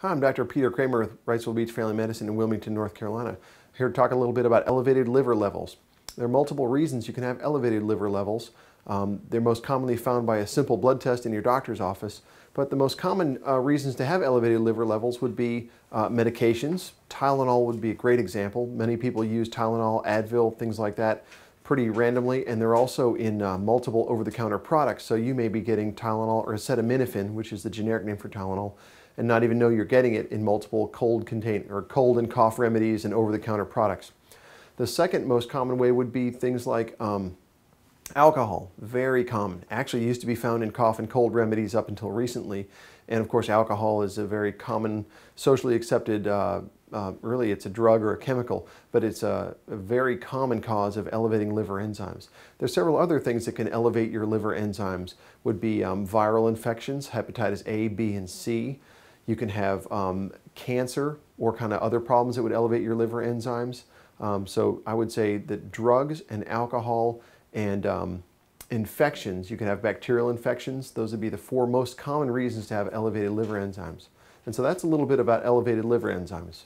Hi, I'm Dr. Peter Kramer with Wrightsville Beach Family Medicine in Wilmington, North Carolina. Here to talk a little bit about elevated liver levels. There are multiple reasons you can have elevated liver levels. They're most commonly found by a simple blood test in your doctor's office. But the most common reasons to have elevated liver levels would be medications. Tylenol would be a great example. Many people use Tylenol, Advil, things like that pretty randomly, and they're also in multiple over-the-counter products. So you may be getting Tylenol or acetaminophen, which is the generic name for Tylenol, and not even know you're getting it in multiple cold and cough remedies and over-the-counter products. The second most common way would be things like alcohol, very common. Actually used to be found in cough and cold remedies up until recently. And of course, alcohol is a very common, socially accepted, really it's a drug or a chemical, but it's a very common cause of elevating liver enzymes. There's several other things that can elevate your liver enzymes. Would be viral infections, hepatitis A, B, and C. You can have cancer or kind of other problems that would elevate your liver enzymes. So I would say that drugs and alcohol and infections, you can have bacterial infections. Those would be the four most common reasons to have elevated liver enzymes. And so that's a little bit about elevated liver enzymes.